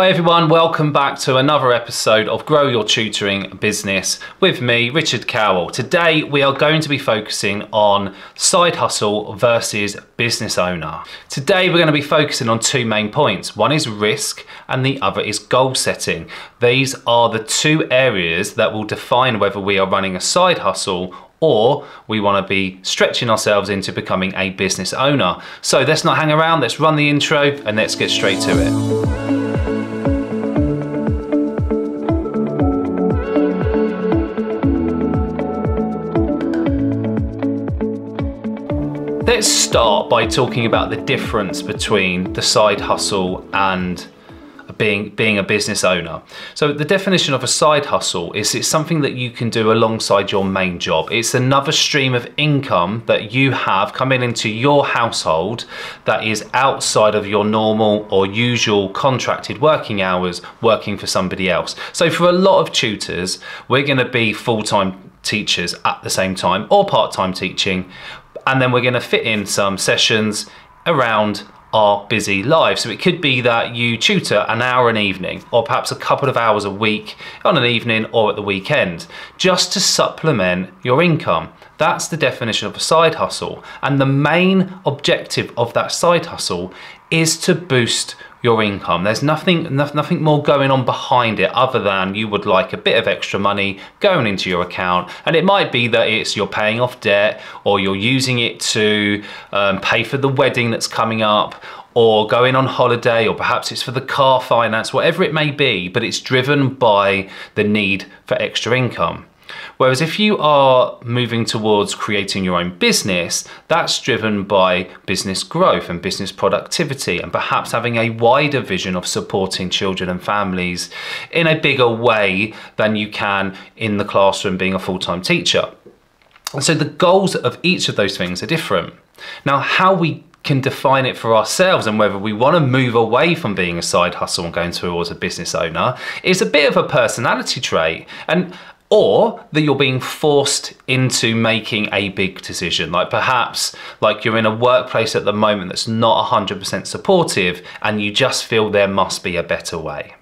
Hi everyone, welcome back to another episode of Grow Your Tutoring Business with me, Richard Cowell. Today we are going to be focusing on side hustle versus business owner. Today we're going to be focusing on two main points. One is risk and the other is goal setting. These are the two areas that will define whether we are running a side hustle or we want to be stretching ourselves into becoming a business owner. So let's not hang around, let's run the intro and let's get straight to it. Let's start by talking about the difference between the side hustle and being a business owner. So the definition of a side hustle is it's something that you can do alongside your main job. It's another stream of income that you have coming into your household that is outside of your normal or usual contracted working hours working for somebody else. So for a lot of tutors, we're going to be full-time teachers at the same time or part-time teaching. And then we're going to fit in some sessions around our busy lives. So it could be that you tutor an hour an evening or perhaps a couple of hours a week on an evening or at the weekend just to supplement your income. That's the definition of a side hustle. And the main objective of that side hustle is to boost your income. There's nothing more going on behind it other than you would like a bit of extra money going into your account, and it might be that it's you're paying off debt or you're using it to pay for the wedding that's coming up or going on holiday, or perhaps it's for the car finance, whatever it may be, but it's driven by the need for extra income. Whereas if you are moving towards creating your own business, that's driven by business growth and business productivity, and perhaps having a wider vision of supporting children and families in a bigger way than you can in the classroom being a full-time teacher. And so the goals of each of those things are different. Now, how we can define it for ourselves and whether we want to move away from being a side hustle and going towards a business owner is a bit of a personality trait, or that you're being forced into making a big decision. Like perhaps like you're in a workplace at the moment that's not 100% supportive and you just feel there must be a better way.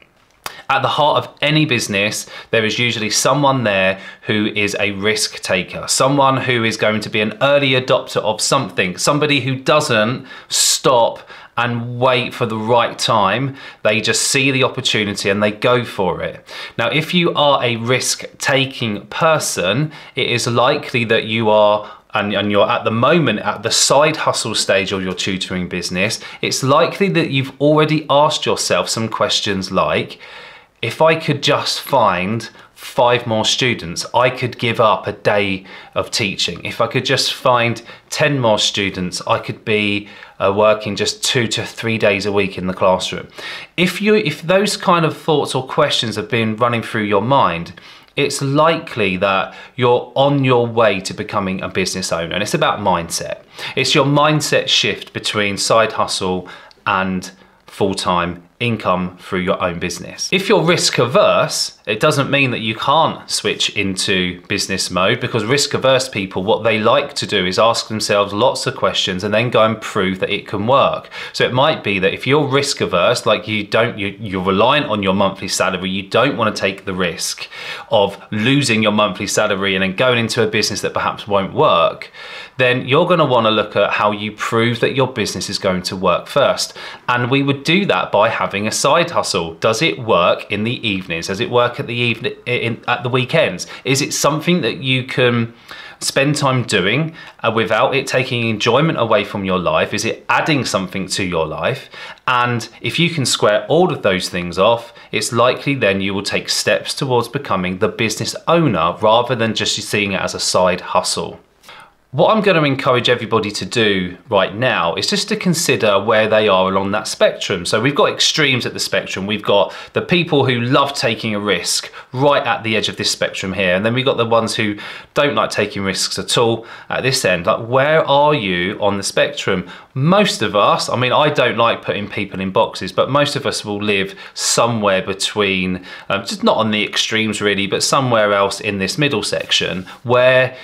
At the heart of any business, there is usually someone there who is a risk taker, someone who is going to be an early adopter of something, somebody who doesn't stop and wait for the right time. They just see the opportunity and they go for it. Now, if you are a risk-taking person, it is likely that you are, and you're at the moment at the side hustle stage of your tutoring business, it's likely that you've already asked yourself some questions like, if I could just find 5 more students, I could give up a day of teaching. If I could just find 10 more students, I could be working just 2 to 3 days a week in the classroom. If those kind of thoughts or questions have been running through your mind, it's likely that you're on your way to becoming a business owner. And it's about mindset. It's your mindset shift between side hustle and full-time income through your own business. If you're risk averse, it doesn't mean that you can't switch into business mode, because risk averse people, what they like to do is ask themselves lots of questions and then go and prove that it can work. So it might be that if you're risk averse, like you're reliant on your monthly salary, you don't want to take the risk of losing your monthly salary and then going into a business that perhaps won't work, then you're going to want to look at how you prove that your business is going to work first. And we would do that by having a side hustle. Does it work in the evenings? Does it work at the at the weekends? Is it something that you can spend time doing without it taking enjoyment away from your life? Is it adding something to your life? And if you can square all of those things off, it's likely then you will take steps towards becoming the business owner rather than just seeing it as a side hustle. What I'm going to encourage everybody to do right now is just to consider where they are along that spectrum. So we've got extremes at the spectrum. We've got the people who love taking a risk right at the edge of this spectrum here. And then we've got the ones who don't like taking risks at all at this end. Like, where are you on the spectrum? Most of us, I mean, I don't like putting people in boxes, but most of us will live somewhere between, just not on the extremes really, but somewhere else in this middle section where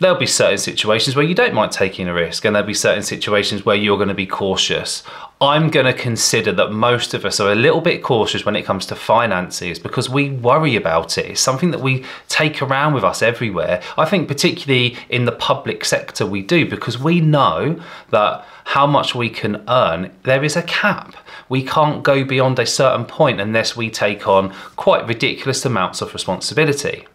There'll be certain situations where you don't mind taking a risk, and there'll be certain situations where you're going to be cautious. I'm going to consider that most of us are a little bit cautious when it comes to finances because we worry about it. It's something that we take around with us everywhere. I think particularly in the public sector we do, because we know that how much we can earn, there is a cap. We can't go beyond a certain point unless we take on quite ridiculous amounts of responsibility.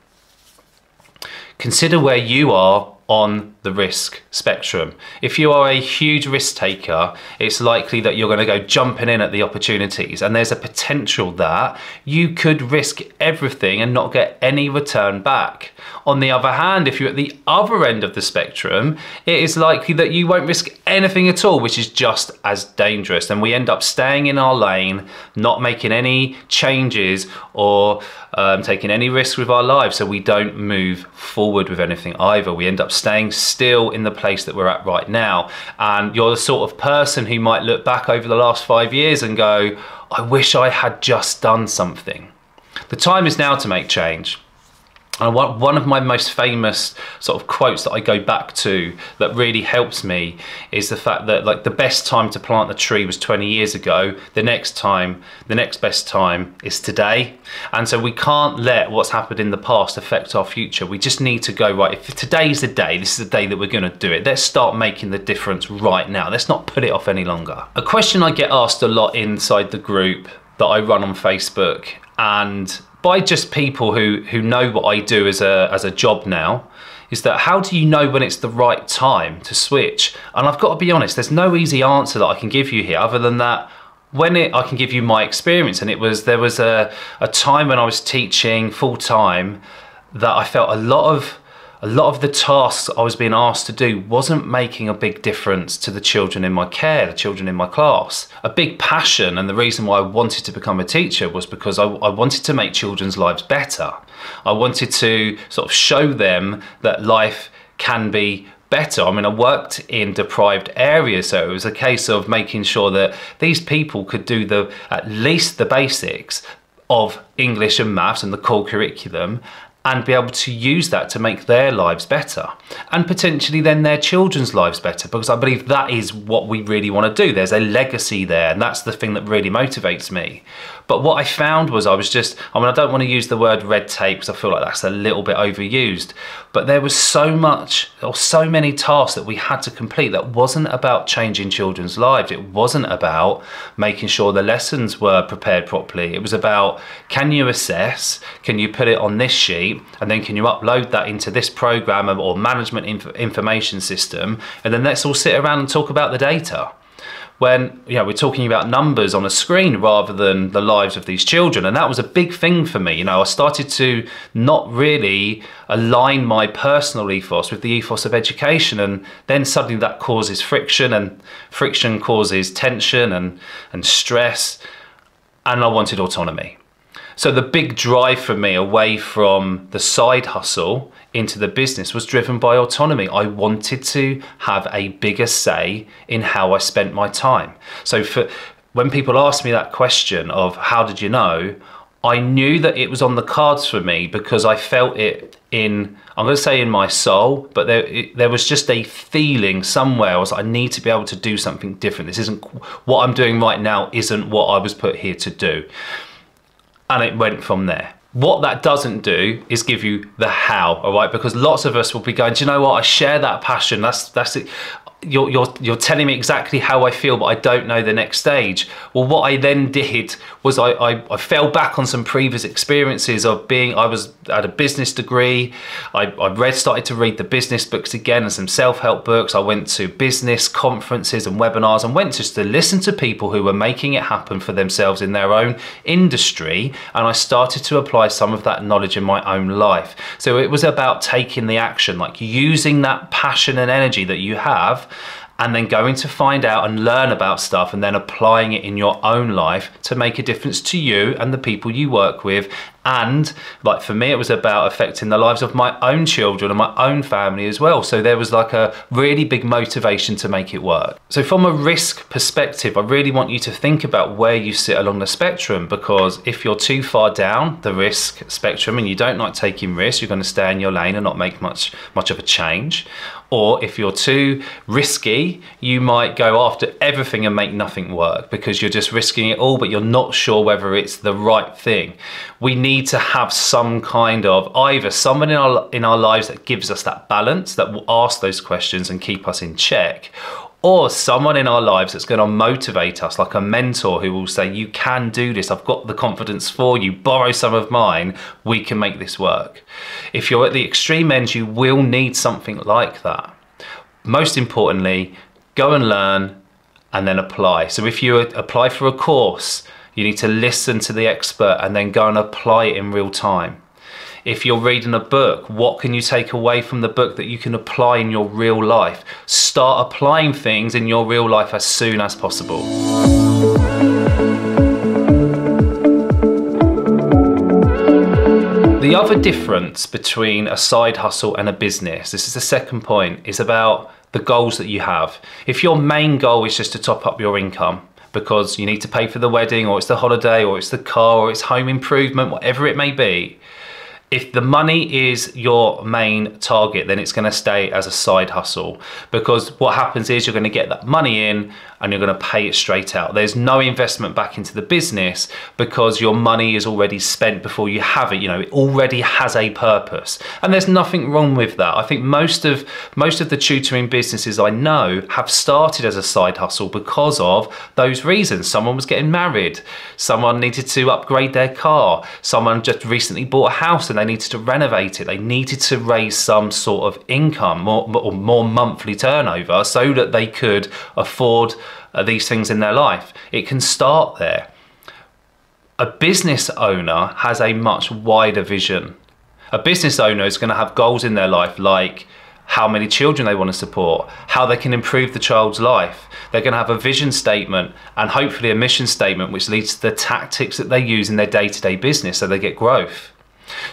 Consider where you are on the risk spectrum. If you are a huge risk taker, it's likely that you're going to go jumping in at the opportunities, and there's a potential that you could risk everything and not get any return back. On the other hand, if you're at the other end of the spectrum, it is likely that you won't risk anything at all, which is just as dangerous, and we end up staying in our lane, not making any changes or taking any risks with our lives, so we don't move forward with anything either. We end up staying still in the place that we're at right now. And you're the sort of person who might look back over the last 5 years and go, I wish I had just done something. The time is now to make change. And one of my most famous sort of quotes that I go back to that really helps me is the fact that, like, the best time to plant a tree was 20 years ago. The next best time is today. And so we can't let what's happened in the past affect our future. We just need to go, right, if today's the day, this is the day that we're going to do it. Let's start making the difference right now. Let's not put it off any longer. A question I get asked a lot inside the group that I run on Facebook, and by just people who know what I do as a job now, is that how do you know when it's the right time to switch? And I've got to be honest, there's no easy answer that I can give you here other than that I can give you my experience. And there was a time when I was teaching full time that I felt a lot of the tasks I was being asked to do wasn't making a big difference to the children in my care, the children in my class. A big passion and the reason why I wanted to become a teacher was because I wanted to make children's lives better. I wanted to sort of show them that life can be better. I mean, I worked in deprived areas, so it was a case of making sure that these people could do at least the basics of English and maths and the core curriculum, and be able to use that to make their lives better, and potentially then their children's lives better, because I believe that is what we really want to do. There's a legacy there, and that's the thing that really motivates me. But what I found was I don't want to use the word red tape because I feel like that's a little bit overused, but there was so many tasks that we had to complete that wasn't about changing children's lives. It wasn't about making sure the lessons were prepared properly. It was about, can you assess? Can you put it on this sheet? And then can you upload that into this program or management information system? And then let's all sit around and talk about the data. When we're talking about numbers on a screen rather than the lives of these children. And that was a big thing for me. I started to not really align my personal ethos with the ethos of education, and then suddenly that causes friction, and friction causes tension and stress, and I wanted autonomy. So the big drive for me away from the side hustle into the business was driven by autonomy. I wanted to have a bigger say in how I spent my time. So when people ask me that question of how did you know, I knew that it was on the cards for me because I felt it I'm going to say in my soul, but there was just a feeling somewhere. I was like, I need to be able to do something different. This isn't what I'm doing right now, isn't what I was put here to do. And it went from there. What that doesn't do is give you the how, all right? Because lots of us will be going, do you know what? I share that passion. That's it. You're telling me exactly how I feel, but I don't know the next stage. Well, what I then did was I fell back on some previous experiences of I had a business degree. I started to read the business books again and some self-help books. I went to business conferences and webinars and went just to listen to people who were making it happen for themselves in their own industry. And I started to apply some of that knowledge in my own life. So it was about taking the action, like using that passion and energy that you have, and then going to find out and learn about stuff and then applying it in your own life to make a difference to you and the people you work with And like for me, it was about affecting the lives of my own children and my own family as well. So there was like a really big motivation to make it work. So from a risk perspective, I really want you to think about where you sit along the spectrum, because if you're too far down the risk spectrum and you don't like taking risks, you're going to stay in your lane and not make much of a change. Or if you're too risky, you might go after everything and make nothing work because you're just risking it all, but you're not sure whether it's the right thing. We need to have some kind of either someone in our lives that gives us that balance, that will ask those questions and keep us in check, or someone in our lives that's going to motivate us, like a mentor who will say, you can do this, I've got the confidence for you, borrow some of mine, we can make this work. If you're at the extreme end, you will need something like that. Most importantly, go and learn and then apply. So if you apply for a course, you need to listen to the expert and then go and apply it in real time. If you're reading a book, what can you take away from the book that you can apply in your real life? Start applying things in your real life as soon as possible. The other difference between a side hustle and a business, this is the second point, is about the goals that you have. If your main goal is just to top up your income because you need to pay for the wedding, or it's the holiday, or it's the car, or it's home improvement, whatever it may be, if the money is your main target, then it's going to stay as a side hustle, because what happens is you're going to get that money in and you're going to pay it straight out. There's no investment back into the business because your money is already spent before you have it. You know, it already has a purpose, and there's nothing wrong with that. I think most of the tutoring businesses I know have started as a side hustle because of those reasons. Someone was getting married, someone needed to upgrade their car, someone just recently bought a house and they needed to renovate it. They needed to raise some sort of income or more monthly turnover so that they could afford these things in their life. It can start there. A business owner has a much wider vision. A business owner is going to have goals in their life like how many children they want to support, how they can improve the child's life. They're going to have a vision statement and hopefully a mission statement, which leads to the tactics that they use in their day-to-day business so they get growth.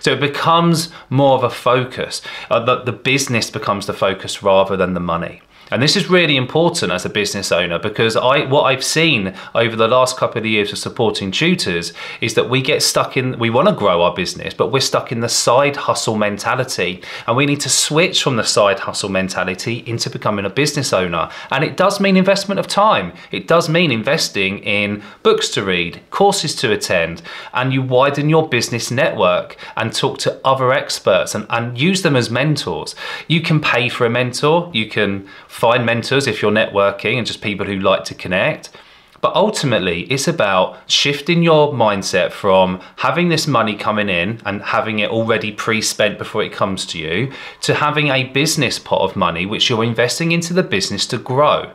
So it becomes more of a focus. The business becomes the focus rather than the money. And this is really important as a business owner, because what I've seen over the last couple of years of supporting tutors is that we get stuck in, we want to grow our business, but we're stuck in the side hustle mentality. And we need to switch from the side hustle mentality into becoming a business owner. And it does mean investment of time. It does mean investing in books to read, courses to attend, and you widen your business network and talk to other experts and use them as mentors. You can pay for a mentor, you can find mentors if you're networking and just people who like to connect. But ultimately, it's about shifting your mindset from having this money coming in and having it already pre-spent before it comes to you, to having a business pot of money which you're investing into the business to grow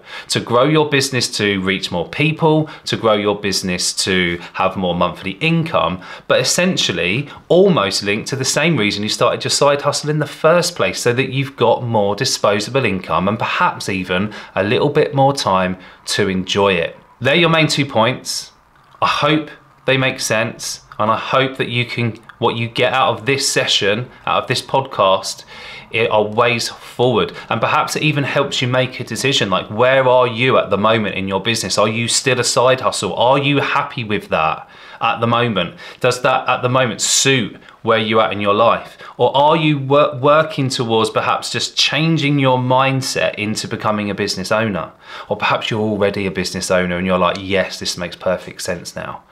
your business, to reach more people, to grow your business, to have more monthly income, but essentially almost linked to the same reason you started your side hustle in the first place, so that you've got more disposable income and perhaps even a little bit more time to enjoy it. They're your main 2 points. I hope they make sense, and I hope that you can, what you get out of this session, out of this podcast, it are ways forward, and perhaps it even helps you make a decision, like where are you at the moment in your business? Are you still a side hustle? Are you happy with that at the moment? Does that at the moment suit where you're at in your life? Or are you working towards perhaps just changing your mindset into becoming a business owner? Or perhaps you're already a business owner and you're like, yes, this makes perfect sense now.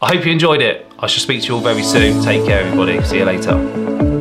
I hope you enjoyed it. I shall speak to you all very soon. Take care, everybody. See you later.